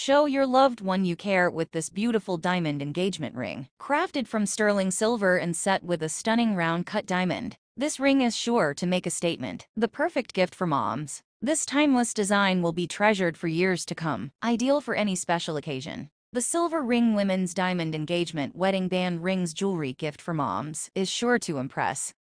Show your loved one you care with this beautiful diamond engagement ring. Crafted from sterling silver and set with a stunning round-cut diamond, this ring is sure to make a statement. The perfect gift for moms. This timeless design will be treasured for years to come, ideal for any special occasion. The Silver Ring Women's Diamond Engagement Wedding Band Rings Jewelry Gift for Moms is sure to impress.